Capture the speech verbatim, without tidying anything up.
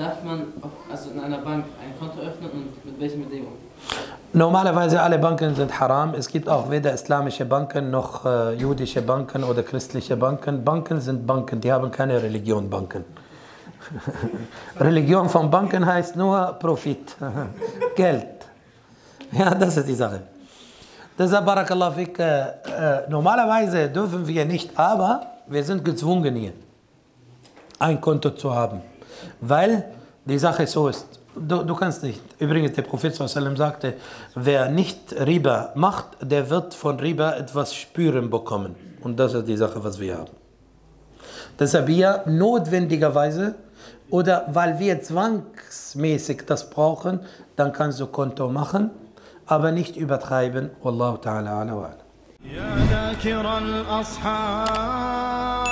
Darf man auch, also in einer Bank ein Konto öffnen und mit welchen Bedingungen? Normalerweise alle Banken sind haram. Es gibt auch weder islamische Banken noch äh, jüdische Banken oder christliche Banken. Banken sind Banken, die haben keine Religion, Banken. Religion von Banken heißt nur Profit, Geld. Ja, das ist die Sache. Deshalb, Barakallahu fik, äh, äh, normalerweise dürfen wir nicht, aber wir sind gezwungen hier, ein Konto zu haben. Weil die Sache so ist. Du, du kannst nicht. Übrigens, der Prophet sallallahu alaihi wasallam sagte, wer nicht Riba macht, der wird von Riba etwas spüren bekommen. Und das ist die Sache, was wir haben. Deshalb wir notwendigerweise, oder weil wir zwangsmäßig das brauchen, dann kannst du Konto machen, aber nicht übertreiben. Wallahu ta'ala ala wa ala.